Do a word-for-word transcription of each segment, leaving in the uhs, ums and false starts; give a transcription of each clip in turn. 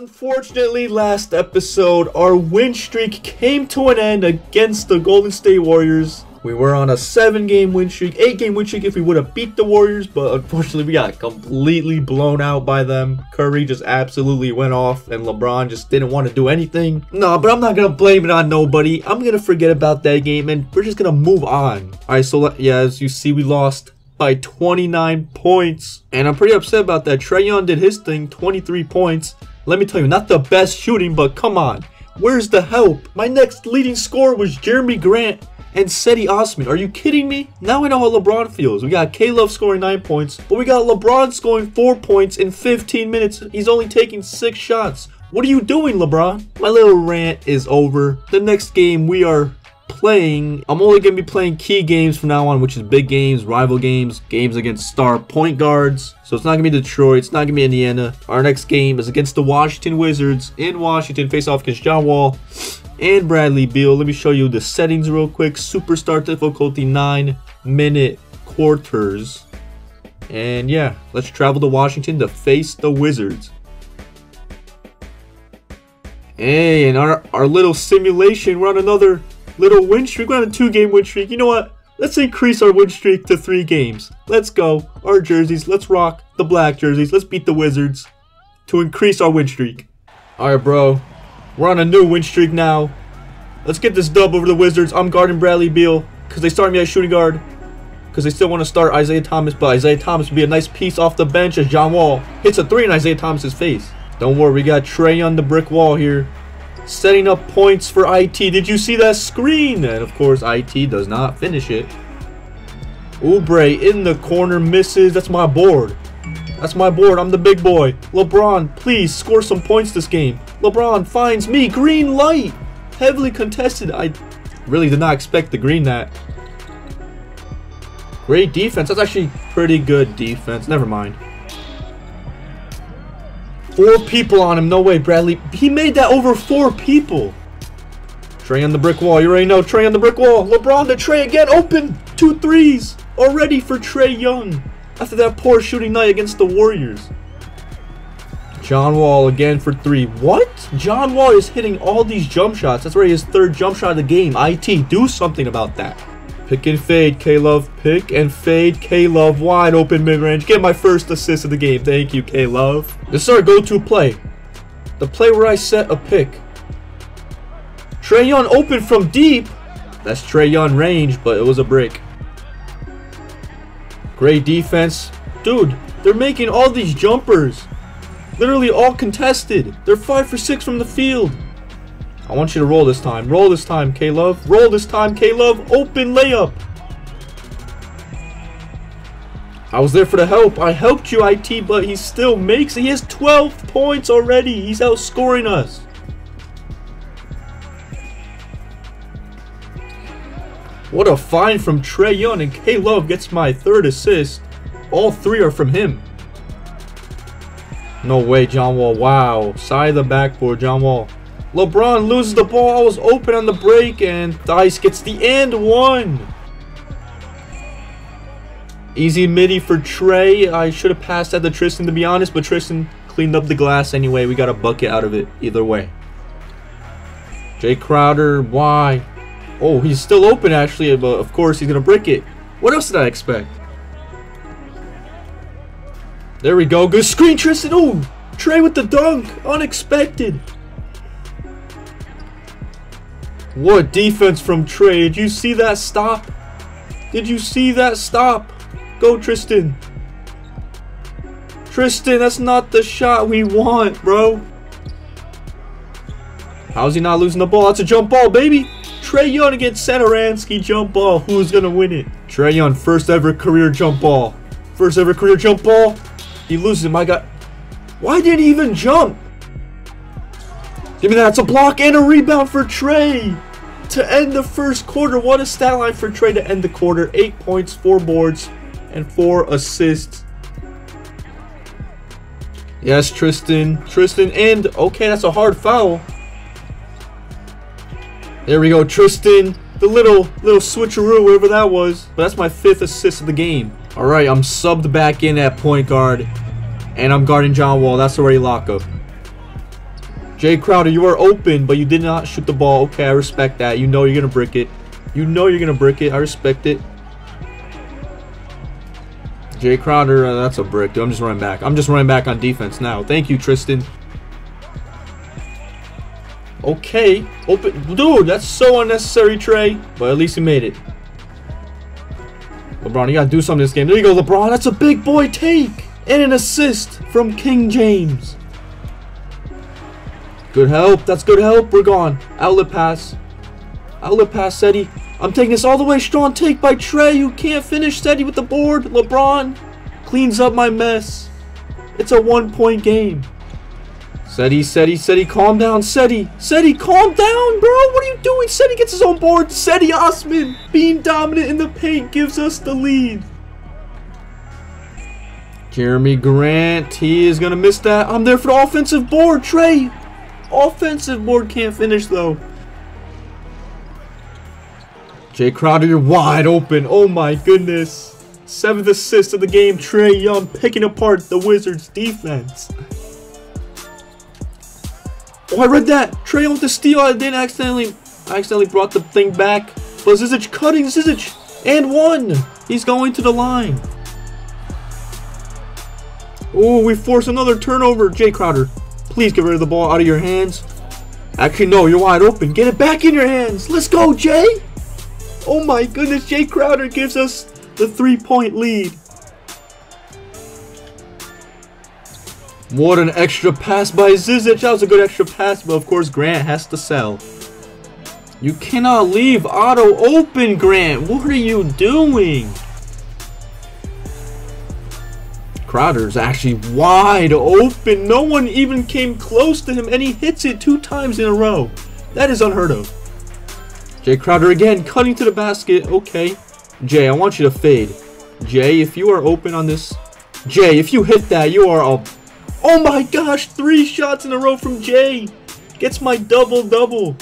Unfortunately, last episode, our win streak came to an end against the Golden State Warriors. We were on a seven game win streak, eight game win streak if we would have beat the Warriors, but unfortunately we got completely blown out by them. Curry just absolutely went off, and LeBron just didn't want to do anything. No, but I'm not going to blame it on nobody. I'm going to forget about that game, and we're just going to move on. Alright, so yeah, as you see, we lost by twenty-nine points, and I'm pretty upset about that. Trae Young did his thing, twenty-three points. Let me tell you, not the best shooting, but come on. Where's the help? My next leading scorer was Jeremy Grant and Cedi Osman. Are you kidding me? Now we know how LeBron feels. We got K-Love scoring nine points, but we got LeBron scoring four points in fifteen minutes. He's only taking six shots. What are you doing, LeBron? My little rant is over. The next game we are playing, I'm only going to be playing key games from now on, which is big games, rival games, games against star point guards. So it's not going to be Detroit. It's not going to be Indiana. Our next game is against the Washington Wizards in Washington. Face off against John Wall and Bradley Beal. Let me show you the settings real quick. Superstar difficulty, nine minute quarters. And yeah, let's travel to Washington to face the Wizards. Hey, and our, our little simulation, we're on another little win streak. We're on a two game win streak. You know what? Let's increase our win streak to three games. Let's go. Our jerseys. Let's rock the black jerseys. Let's beat the Wizards to increase our win streak. All right, bro. We're on a new win streak now. Let's get this dub over the Wizards. I'm guarding Bradley Beal because they started me at shooting guard because they still want to start Isaiah Thomas. But Isaiah Thomas would be a nice piece off the bench as John Wall hits a three in Isaiah Thomas's face. Don't worry. We got Trae on the brick wall here, setting up points for I T. Did you see that screen? And of course, I T does not finish it. Oubre in the corner misses. That's my board. That's my board. I'm the big boy. LeBron, please score some points this game. LeBron finds me. Green light. Heavily contested. I really did not expect the green that. Great defense. That's actually pretty good defense. Never mind. Four people on him. No way, Bradley. He made that over four people. Trae on the brick wall. You already know. Trae on the brick wall. LeBron to Trae again. Open. Two threes already for Trae Young after that poor shooting night against the Warriors. John Wall again for three. What? John Wall is hitting all these jump shots. That's already his third jump shot of the game. I T, do something about that. Pick and fade, K-Love. Pick and fade, K-Love. Wide open mid-range. Get my first assist of the game. Thank you, K-Love. This is our go-to play. The play where I set a pick. Trae Young open from deep. That's Trae Young range, but it was a break. Great defense. Dude, they're making all these jumpers. Literally all contested. They're five for six from the field. I want you to roll this time. Roll this time, K-Love. Roll this time, K-Love. Open layup. I was there for the help. I helped you, I T, but he still makes it. He has twelve points already. He's outscoring us. What a find from Trae Young, and K-Love gets my third assist. All three are from him. No way, John Wall. Wow. Side of the backboard, John Wall. LeBron loses the ball. I was open on the break, and Dice gets the and one. Easy midi for Trae. I should have passed that to Tristan, to be honest, but Tristan cleaned up the glass anyway. We got a bucket out of it either way. Jay Crowder, why? Oh, he's still open, actually, but of course he's going to brick it. What else did I expect? There we go. Good screen, Tristan. Oh, Trae with the dunk. Unexpected. What defense from Trae. Did you see that stop? Did you see that stop? Go, Tristan. Tristan, that's not the shot we want, bro. How's he not losing the ball? That's a jump ball, baby. Trae Young against Satoransky jump ball. Who's going to win it? Trae Young, first ever career jump ball. First ever career jump ball. He loses him. I got... Why didn't he even jump? Give me that. It's a block and a rebound for Trae to end the first quarter. What a stat line for Trae to end the quarter. Eight points, four boards, and four assists. Yes, Tristan. Tristan and... Okay, that's a hard foul. There we go. Tristan, the little little switcheroo, whatever that was. But that's my fifth assist of the game. All right, I'm subbed back in at point guard, and I'm guarding John Wall. That's already lockup. Jay Crowder, you were open, but you did not shoot the ball. Okay, I respect that. You know you're going to brick it. You know you're going to brick it. I respect it. Jay Crowder, uh, that's a brick, dude. I'm just running back. I'm just running back on defense now. Thank you, Tristan. Okay. Open. Dude, that's so unnecessary, Trae. But at least he made it. LeBron, you got to do something this game. There you go, LeBron. That's a big boy take. And an assist from King James. Good help. That's good help. We're gone. Outlet pass. Outlet pass, Cedi. I'm taking this all the way. Strong take by Trae, who can't finish. Cedi with the board. LeBron cleans up my mess. It's a one-point game. Cedi, Cedi, Cedi, calm down. Cedi, Cedi, calm down, bro. What are you doing? Cedi gets his own board. Cedi Osman being dominant in the paint gives us the lead. Jeremy Grant, he is going to miss that. I'm there for the offensive board, Trae. Offensive board can't finish, though. Jay Crowder, you're wide open. Oh, my goodness. Seventh assist of the game. Trae Young picking apart the Wizards' defense. Oh, I read that. Trae with the steal. I didn't accidentally, I accidentally brought the thing back. But Zizic cutting. Zizic. And one. He's going to the line. Oh, we force another turnover. Jay Crowder, please get rid of the ball out of your hands. Actually, no. You're wide open. Get it back in your hands. Let's go, Jay. Oh, my goodness. Jay Crowder gives us the three-point lead. What an extra pass by Zizic. That was a good extra pass, but of course Grant has to sell. You cannot leave Otto open, Grant. What are you doing? Crowder's actually wide open. No one even came close to him, and he hits it two times in a row. That is unheard of. Jay Crowder again, cutting to the basket. Okay. Jay, I want you to fade. Jay, if you are open on this. Jay, if you hit that, you are a... Oh my gosh, three shots in a row from Jay. Gets my double-double.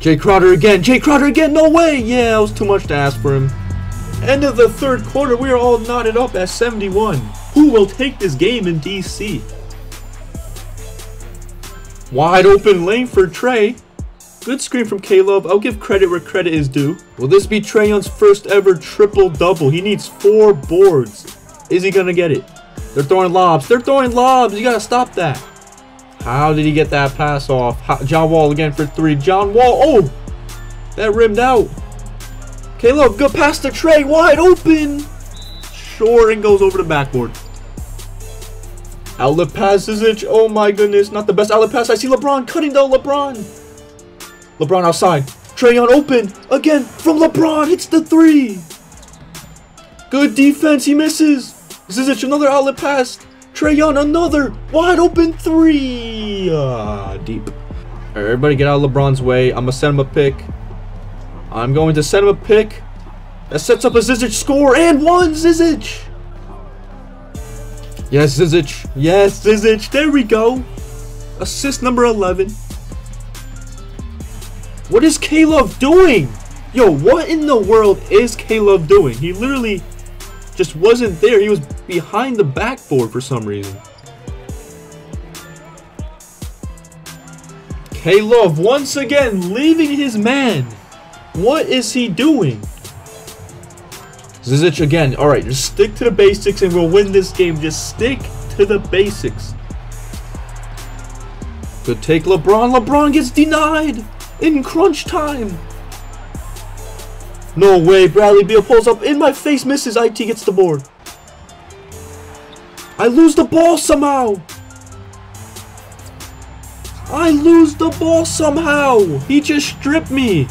Jay Crowder again. Jay Crowder again. No way. Yeah, it was too much to ask for him. End of the third quarter. We are all knotted up at seventy-one. Who will take this game in D C? Wide open lane for Trae. Good screen from Caleb. I'll give credit where credit is due. Will this be Trae Young's first ever triple-double? He needs four boards. Is he going to get it? They're throwing lobs. They're throwing lobs. You got to stop that. How did he get that pass off? How, John Wall again for three. John Wall. Oh, that rimmed out. Caleb, good pass to Trae. Wide open. Short and goes over the backboard. Outlet pass, Zizic. Oh, my goodness. Not the best outlet pass. I see LeBron cutting though. LeBron. LeBron outside. Trae Young open. Again from LeBron. Hits the three. Good defense. He misses. Zizic, another outlet pass. Trae Young, another wide open three. Ah, deep. All right, everybody get out of LeBron's way. I'm going to send him a pick. I'm going to send him a pick. That sets up a Zizic score. And one, Zizic. Yes, Zizic. Yes, Zizic. There we go. Assist number eleven. What is K-Love doing? Yo, what in the world is K-Love doing? He literally... just wasn't there. He was behind the backboard for some reason. K-Love once again leaving his man. What is he doing? Zizic again. Alright, just stick to the basics and we'll win this game. Just stick to the basics. Good take, LeBron. LeBron gets denied in crunch time. No way. Bradley Beal pulls up. In my face. Misses. I T gets the board. I lose the ball somehow. I lose the ball somehow. He just stripped me.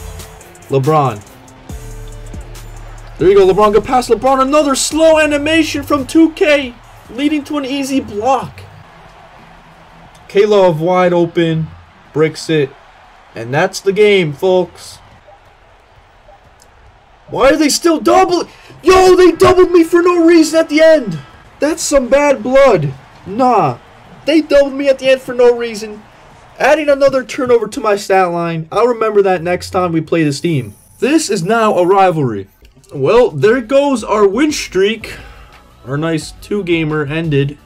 LeBron. There you go. LeBron. Good pass. LeBron. Another slow animation from two K. Leading to an easy block. K-Love wide open. Bricks it. And that's the game, folks. Why are they still doubling? Yo, they doubled me for no reason at the end. That's some bad blood. Nah, they doubled me at the end for no reason. Adding another turnover to my stat line. I'll remember that next time we play this team. This is now a rivalry. Well, there goes our win streak. Our nice two-gamer ended.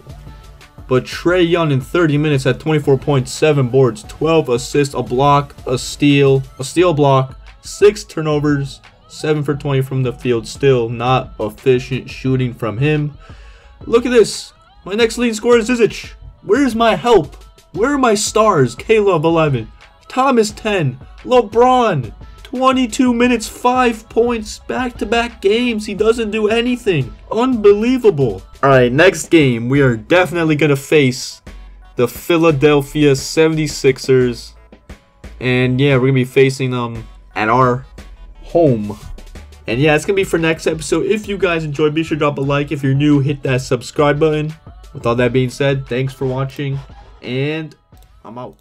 But Trae Young in thirty minutes had twenty-four points, seven boards, twelve assists, a block, a steal, a steal block, six turnovers, seven for twenty from the field. Still not efficient shooting from him. Look at this. My next leading scorer is Zizic. Where's my help? Where are my stars? Caleb eleven, Thomas ten, LeBron twenty-two minutes, five points, back-to-back games. He doesn't do anything. Unbelievable. All right, next game, we are definitely going to face the Philadelphia seventy-sixers. And yeah, we're going to be facing them at our home. And yeah, it's going to be for next episode. If you guys enjoyed, be sure to drop a like. If you're new, hit that subscribe button. With all that being said, thanks for watching, and I'm out.